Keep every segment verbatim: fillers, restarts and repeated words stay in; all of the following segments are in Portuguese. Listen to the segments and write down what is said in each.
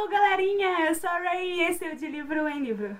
Hello galerinha, eu sou a Ray e esse é o De Livro em Livro.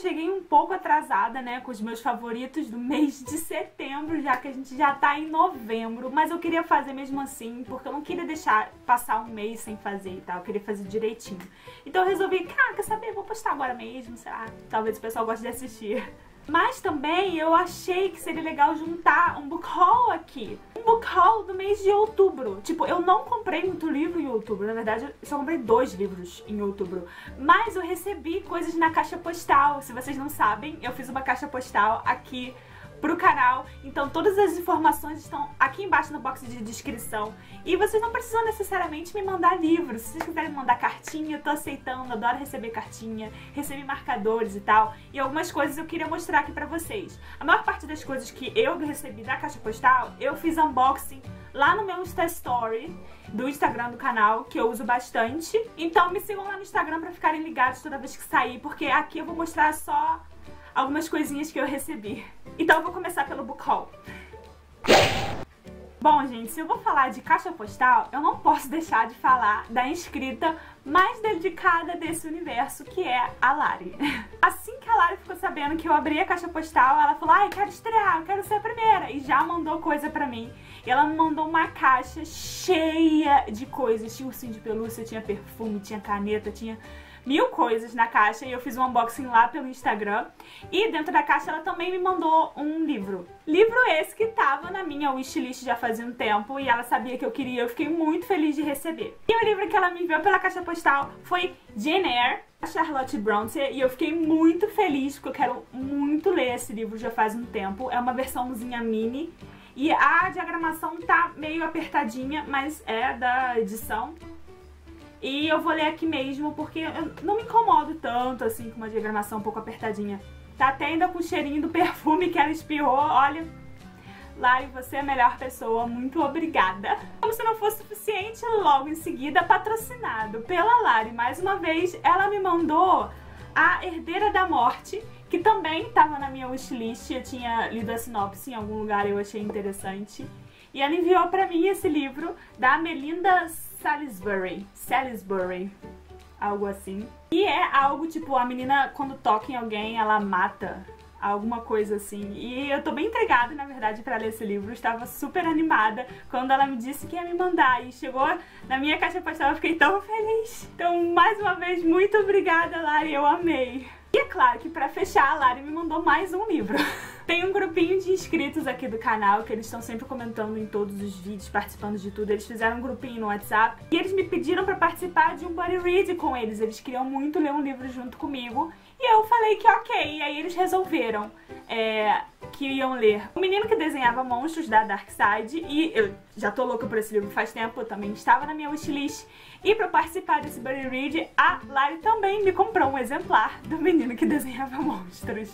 Cheguei um pouco atrasada, né, com os meus favoritos do mês de setembro, já que a gente já tá em novembro, mas eu queria fazer mesmo assim, porque eu não queria deixar passar um mês sem fazer e tal, eu queria fazer direitinho. Então eu resolvi, cara, quer saber, vou postar agora mesmo, sei lá, talvez o pessoal goste de assistir. Mas também eu achei que seria legal juntar um book haul aqui. Um book haul do mês de outubro. Tipo, eu não comprei muito livro em outubro. Na verdade, eu só comprei dois livros em outubro. Mas eu recebi coisas na caixa postal. Se vocês não sabem, eu fiz uma caixa postal aqui pro canal, então todas as informações estão aqui embaixo no box de descrição e vocês não precisam necessariamente me mandar livros. Se vocês quiserem mandar cartinha, eu tô aceitando, adoro receber cartinha, recebi marcadores e tal, e algumas coisas eu queria mostrar aqui pra vocês. A maior parte das coisas que eu recebi da caixa postal, eu fiz unboxing lá no meu Insta Story do Instagram do canal, que eu uso bastante, então me sigam lá no Instagram pra ficarem ligados toda vez que sair, porque aqui eu vou mostrar só algumas coisinhas que eu recebi. Então eu vou começar pelo book haul. Bom, gente, se eu vou falar de caixa postal, eu não posso deixar de falar da inscrita mais dedicada desse universo, que é a Lari. Assim que a Lari ficou sabendo que eu abri a caixa postal, ela falou, ai, quero estrear, eu quero ser a primeira, e já mandou coisa pra mim. E ela me mandou uma caixa cheia de coisas, tinha ursinho de pelúcia, tinha perfume, tinha caneta, tinha mil coisas na caixa, e eu fiz um unboxing lá pelo Instagram. E dentro da caixa ela também me mandou um livro. Livro esse que tava na minha wishlist já fazia um tempo, e ela sabia que eu queria, eu fiquei muito feliz de receber. E o livro que ela me enviou pela caixa postal foi D N A, da Charlotte Brontë, e eu fiquei muito feliz, porque eu quero muito ler esse livro já faz um tempo. É uma versãozinha mini, e a diagramação tá meio apertadinha, mas é da edição. E eu vou ler aqui mesmo, porque eu não me incomodo tanto, assim, com uma diagramação um pouco apertadinha. Tá até ainda com o cheirinho do perfume que ela espirrou, olha. Lari, você é a melhor pessoa, muito obrigada. Como se não fosse suficiente, logo em seguida, patrocinado pela Lari, mais uma vez, ela me mandou A Herdeira da Morte, que também tava na minha wishlist, eu tinha lido a sinopse em algum lugar e eu achei interessante. E ela enviou pra mim esse livro, da Melinda Salisbury, Salisbury, algo assim. E é algo tipo, a menina quando toca em alguém, ela mata, alguma coisa assim. E eu tô bem entregada, na verdade, pra ler esse livro. Eu estava super animada quando ela me disse que ia me mandar. E chegou na minha caixa postal, eu fiquei tão feliz. Então, mais uma vez, muito obrigada, Lari, eu amei. E é claro que pra fechar, a Lari me mandou mais um livro. Tem um grupinho de inscritos aqui do canal, que eles estão sempre comentando em todos os vídeos, participando de tudo. Eles fizeram um grupinho no WhatsApp e eles me pediram pra participar de um buddy read com eles. Eles queriam muito ler um livro junto comigo e eu falei que ok. E aí eles resolveram é, que iam ler O Menino que Desenhava Monstros, da Dark Side. E eu já tô louca por esse livro faz tempo, eu também estava na minha wishlist. E pra participar desse buddy read, a Lari também me comprou um exemplar do Menino que Desenhava Monstros.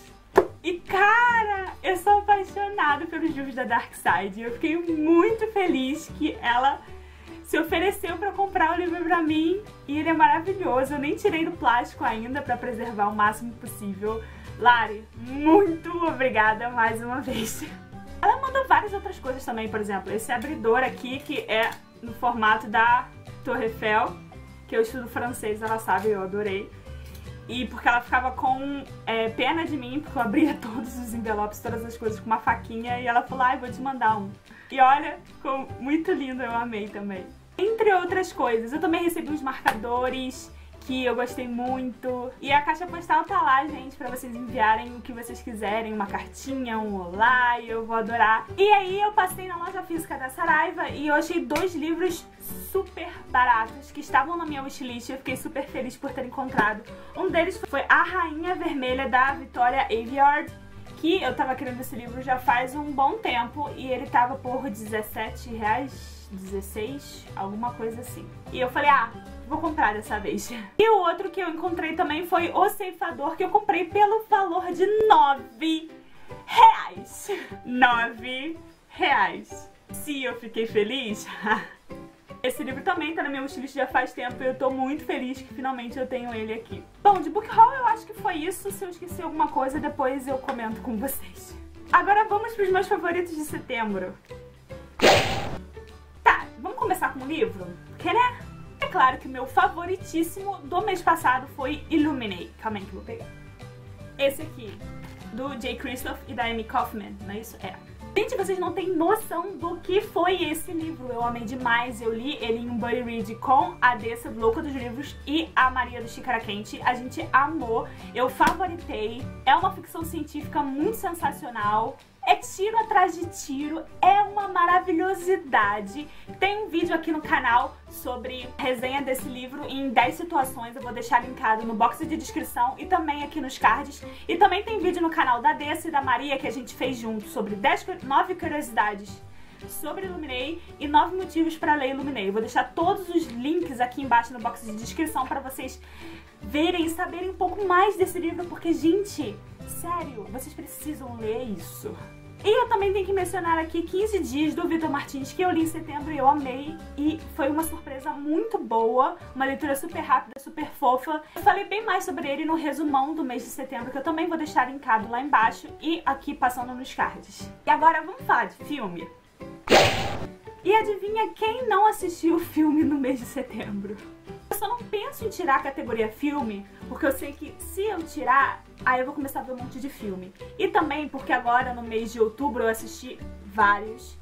E cara, eu sou apaixonada pelos livros da Dark Side. Eu fiquei muito feliz que ela se ofereceu pra comprar o livro pra mim. E ele é maravilhoso, eu nem tirei do plástico ainda pra preservar o máximo possível. Lari, muito obrigada mais uma vez. Ela mandou várias outras coisas também, por exemplo, esse abridor aqui que é no formato da Torre Eiffel, que eu estudo francês, ela sabe, eu adorei. E porque ela ficava com é, pena de mim, porque eu abria todos os envelopes, todas as coisas com uma faquinha. E ela falou, ai, vou te mandar um. E olha, ficou muito lindo, eu amei também. Entre outras coisas, eu também recebi uns marcadores que eu gostei muito. E a caixa postal tá lá, gente, pra vocês enviarem o que vocês quiserem, uma cartinha, um olá, e eu vou adorar. E aí eu passei na loja física da Saraiva e eu achei dois livros super baratos que estavam na minha wishlist. Eu fiquei super feliz por ter encontrado. Um deles foi A Rainha Vermelha, da Victoria Aveyard, que eu tava querendo esse livro já faz um bom tempo e ele tava por dezessete reais, dezesseis, alguma coisa assim. E eu falei, ah, vou comprar dessa vez. E o outro que eu encontrei também foi O Ceifador, que eu comprei pelo valor de nove reais. nove reais. Se eu fiquei feliz, Esse livro também tá na minha wishlist já faz tempo e eu tô muito feliz que finalmente eu tenho ele aqui. Bom, de book haul eu acho que foi isso. Se eu esqueci alguma coisa, depois eu comento com vocês. Agora vamos pros meus favoritos de setembro. Tá, vamos começar com o livro? Porque, né? É claro que o meu favoritíssimo do mês passado foi Illuminae. Calma aí que eu vou pegar. Esse aqui, do Jay Kristoff e da Amy Kaufman, não é isso? É. Gente, vocês não têm noção do que foi esse livro. Eu amei demais, eu li ele em um buddy read com a Dessa Louca dos Livros e a Maria do Xícara Quente. A gente amou, eu favoritei. É uma ficção científica muito sensacional. É tiro atrás de tiro, é uma maravilhosidade. Tem um vídeo aqui no canal sobre resenha desse livro em dez situações, eu vou deixar linkado no box de descrição e também aqui nos cards. E também tem vídeo no canal da Dessa e da Maria que a gente fez junto sobre nove curiosidades sobre Illuminae e nove motivos para ler Illuminae. Eu vou deixar todos os links aqui embaixo no box de descrição para vocês verem e saberem um pouco mais desse livro, porque, gente, sério, vocês precisam ler isso. E eu também tenho que mencionar aqui quinze dias do Vitor Martins, que eu li em setembro e eu amei. E foi uma surpresa muito boa, uma leitura super rápida, super fofa. Eu falei bem mais sobre ele no resumão do mês de setembro, que eu também vou deixar linkado lá embaixo e aqui passando nos cards. E agora vamos falar de filme. E adivinha quem não assistiu o filme no mês de setembro? Eu só não penso em tirar a categoria filme, porque eu sei que se eu tirar, aí eu vou começar a ver um monte de filme. E também porque agora no mês de outubro eu assisti vários,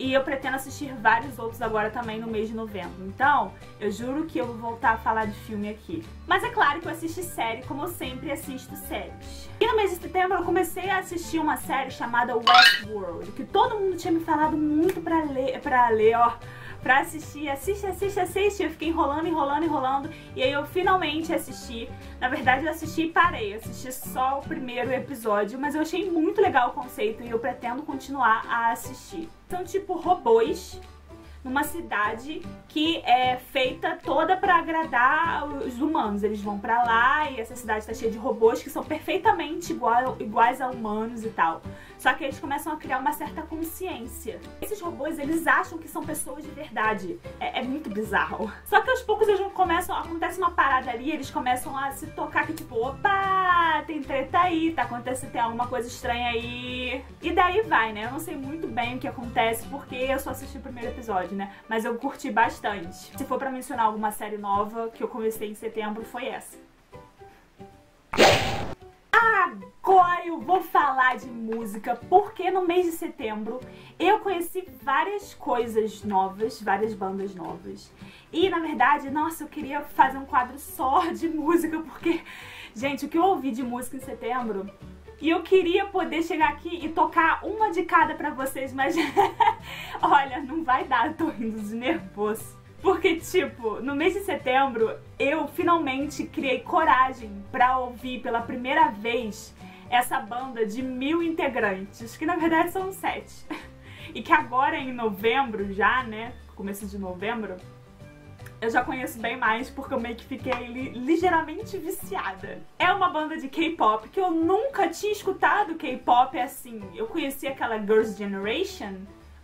e eu pretendo assistir vários outros agora também no mês de novembro. Então, eu juro que eu vou voltar a falar de filme aqui. Mas é claro que eu assisti série, como eu sempre assisto séries. E no mês de setembro eu comecei a assistir uma série chamada Westworld, que todo mundo tinha me falado muito pra ler, pra ler, ó... pra assistir, assiste, assiste, assiste. Eu fiquei enrolando, enrolando, enrolando. E aí eu finalmente assisti. Na verdade eu assisti e parei, eu assisti só o primeiro episódio, mas eu achei muito legal o conceito e eu pretendo continuar a assistir. São tipo robôs numa cidade que é feita toda pra agradar os humanos. Eles vão pra lá e essa cidade tá cheia de robôs que são perfeitamente igual, iguais a humanos e tal. Só que eles começam a criar uma certa consciência. Esses robôs, eles acham que são pessoas de verdade. É, é muito bizarro. Só que aos poucos eles começam, acontece uma parada ali, eles começam a se tocar que tipo, opa, tem treta aí, tá acontecendo, tem alguma coisa estranha aí. E daí vai, né? Eu não sei muito bem o que acontece porque eu só assisti o primeiro episódio, né? Mas eu curti bastante. Se for pra mencionar alguma série nova que eu comecei em setembro, foi essa. Agora eu vou falar de música, porque no mês de setembro eu conheci várias coisas novas, várias bandas novas. E na verdade, nossa, eu queria fazer um quadro só de música, porque, gente, o que eu ouvi de música em setembro... E eu queria poder chegar aqui e tocar uma de cada pra vocês, mas olha, não vai dar, eu tô rindo de nervoso. Porque, tipo, no mês de setembro eu finalmente criei coragem pra ouvir pela primeira vez essa banda de mil integrantes, que na verdade são sete. E que agora em novembro já, né, começo de novembro, eu já conheço bem mais porque eu meio que fiquei li ligeiramente viciada. É uma banda de K-pop que eu nunca tinha escutado K-pop assim. Eu conhecia aquela Girls' Generation,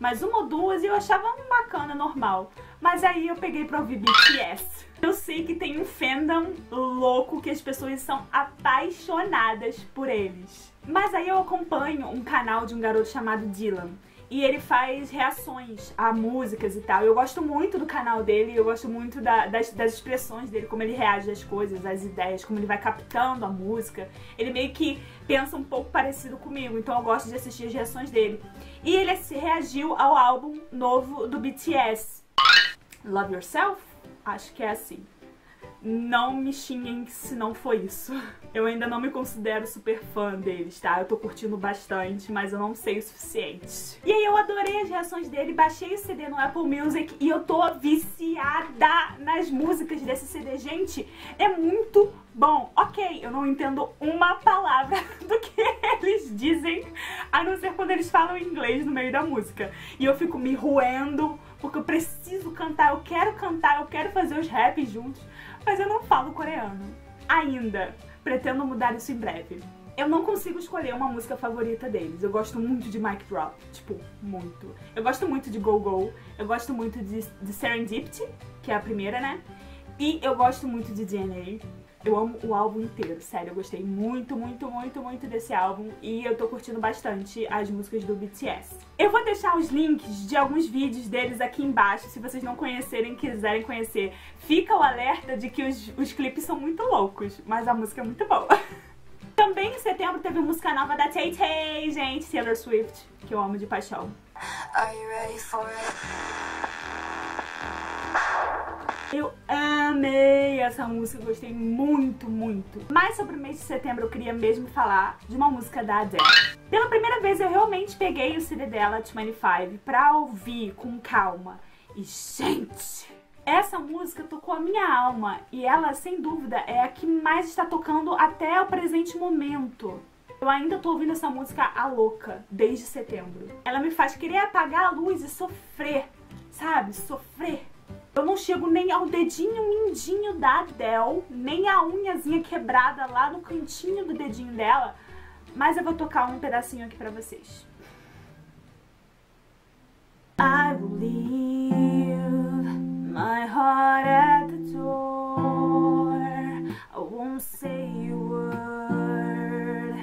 mas uma ou duas e eu achava bacana, normal. Mas aí eu peguei pra ouvir B T S. Eu sei que tem um fandom louco que as pessoas são apaixonadas por eles. Mas aí eu acompanho um canal de um garoto chamado Dylan. E ele faz reações a músicas e tal. Eu gosto muito do canal dele, eu gosto muito da, das, das expressões dele, como ele reage às coisas, às ideias, como ele vai captando a música. Ele meio que pensa um pouco parecido comigo, então eu gosto de assistir as reações dele. E ele se reagiu ao álbum novo do B T S, Love Yourself? Acho que é assim. Não me xinguem se não foi isso. Eu ainda não me considero super fã deles, tá? Eu tô curtindo bastante, mas eu não sei o suficiente. E aí eu adorei as reações dele, baixei o C D no Apple Music e eu tô viciada nas músicas desse C D. Gente, é muito bom. Ok, eu não entendo uma palavra do que eles dizem, a não ser quando eles falam inglês no meio da música. E eu fico me roendo, porque eu preciso cantar, eu quero cantar, eu quero fazer os raps juntos. Mas eu não falo coreano ainda, pretendo mudar isso em breve. Eu não consigo escolher uma música favorita deles. Eu gosto muito de Mic Drop, tipo, muito. Eu gosto muito de Go Go, eu gosto muito de, de Serendipity, que é a primeira, né? E eu gosto muito de D N A. Eu amo o álbum inteiro, sério, eu gostei muito, muito, muito, muito desse álbum e eu tô curtindo bastante as músicas do B T S. Eu vou deixar os links de alguns vídeos deles aqui embaixo, se vocês não conhecerem, quiserem conhecer. Fica o alerta de que os, os clipes são muito loucos, mas a música é muito boa. Também em setembro teve música nova da Tay Tay, gente, Taylor Swift, que eu amo de paixão. Are you ready for it? Eu amei essa música, eu gostei muito, muito. Mas sobre o mês de setembro eu queria mesmo falar de uma música da Adele. Pela primeira vez eu realmente peguei o C D dela, vinte e cinco, pra ouvir com calma. E, gente, essa música tocou a minha alma. E ela, sem dúvida, é a que mais está tocando até o presente momento. Eu ainda tô ouvindo essa música a louca, desde setembro. Ela me faz querer apagar a luz e sofrer, sabe? Sofrer. Eu não chego nem ao dedinho mindinho da Adele, nem a unhazinha quebrada lá no cantinho do dedinho dela, mas eu vou tocar um pedacinho aqui pra vocês. I will leave my heart at the door. I won't say a word.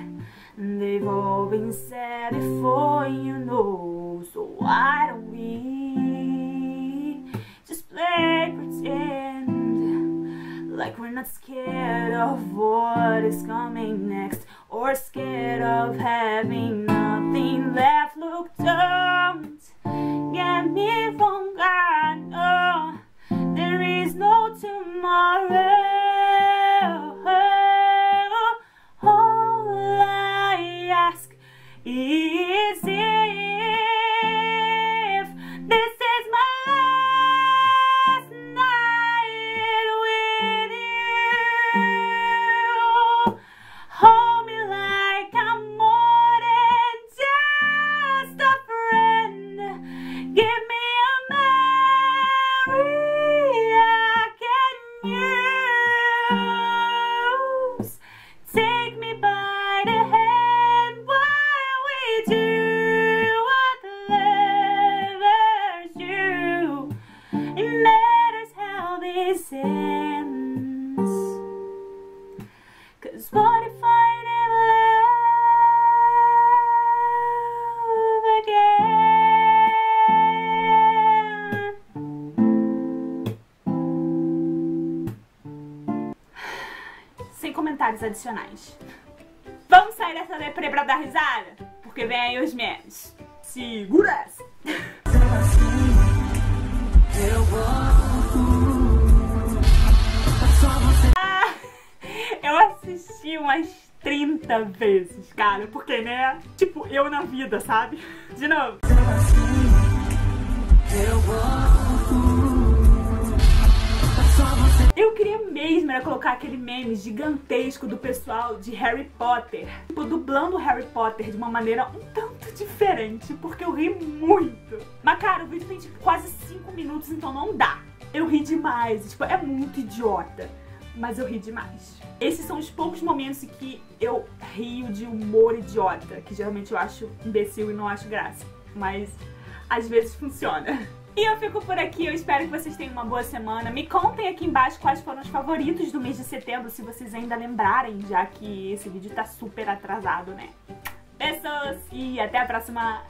They've all been said before, you know. So why don't we just play pretend, like we're not scared of what is coming next, or scared of having nothing left. Look, don't get me from God. Oh, there is no tomorrow. All I ask is if this is my last night with you. Hold me like I'm more than just a friend. Give me a memory I can use. Take me by the hand while we do whatever's you. It matters how this ends. 'Cause what if I never love again? Sem comentários adicionais. Vamos sair dessa deprê pra dar risada? Porque vem aí os memes. Segura-se! Ah, eu assisti umas trinta vezes, cara, porque, né? Tipo, eu na vida, sabe? De novo. Eu queria mesmo era colocar aquele meme gigantesco do pessoal de Harry Potter, tipo, dublando Harry Potter de uma maneira um tanto diferente, porque eu ri muito. Mas, cara, o vídeo tem, tipo, quase cinco minutos, então não dá. Eu ri demais, tipo, é muito idiota, mas eu ri demais. Esses são os poucos momentos em que eu rio de humor idiota, que geralmente eu acho imbecil e não acho graça, mas às vezes funciona. E eu fico por aqui, eu espero que vocês tenham uma boa semana. Me contem aqui embaixo quais foram os favoritos do mês de setembro, se vocês ainda lembrarem, já que esse vídeo tá super atrasado, né? Beijos e até a próxima!